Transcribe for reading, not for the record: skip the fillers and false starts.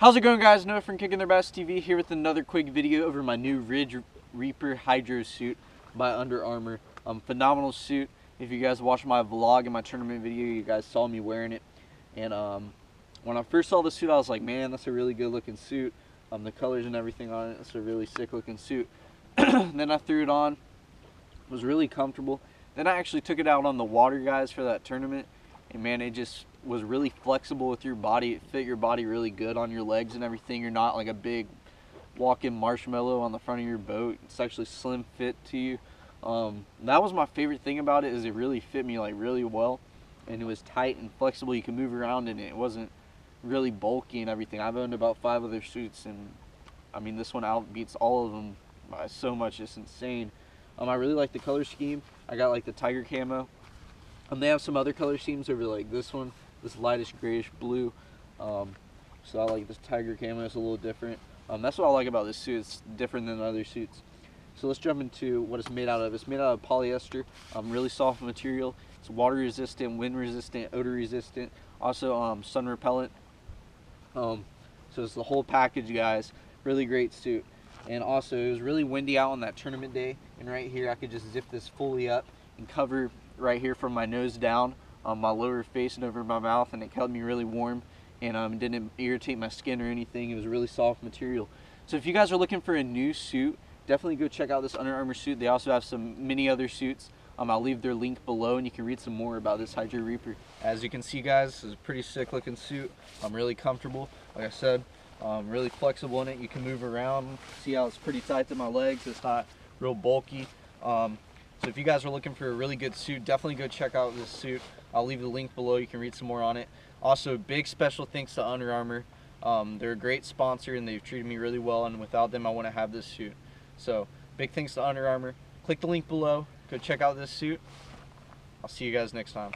How's it going, guys? Noah from Kicking Their Bass TV here with another quick video over my new Ridge Reaper Hydro suit by Under Armour. Phenomenal suit. If you guys watched my vlog and my tournament video, you guys saw me wearing it. And when I first saw the suit, I was like, man, that's a really good looking suit. The colors and everything on it, it's a really sick looking suit. Then I threw it on. It was really comfortable. Then I actually took it out on the water, guys, for that tournament. And man, it just was really flexible with your body. It fit your body really good on your legs and everything. You're not like a big walking marshmallow on the front of your boat. It's actually slim fit to you. That was my favorite thing about it, is it really fit me like really well, and it was tight and flexible. You can move around in it. It wasn't really bulky and everything. I've owned about 5 other suits, and I mean, this one outbeats all of them by so much. It's insane. I really like the color scheme. I got like the tiger camo. They have some other color schemes over like this one, this lightish grayish blue. So I like this tiger camo. It's a little different. That's what I like about this suit. It's different than other suits. So let's jump into what it's made out of. It's made out of polyester, really soft material. It's water resistant, wind resistant, odor resistant, also sun repellent. So it's the whole package, guys. Really great suit. And also, it was really windy out on that tournament day. And right here, I could just zip this fully up and cover right here from my nose down on my lower face and over my mouth, and it kept me really warm and didn't irritate my skin or anything. It was really soft material. So if you guys are looking for a new suit, definitely go check out this Under Armour suit. They also have some many other suits. I'll leave their link below and you can read some more about this Hydro Reaper. As you can see, guys, this is a pretty sick looking suit. I'm really comfortable, like I said, really flexible in it. You can move around. See how it's pretty tight to my legs. It's not real bulky. So if you guys are looking for a really good suit, definitely go check out this suit. I'll leave the link below. You can read some more on it. Also, big special thanks to Under Armour. They're a great sponsor and they've treated me really well, and without them I wouldn't have this suit. So big thanks to Under Armour. Click the link below. Go check out this suit. I'll see you guys next time.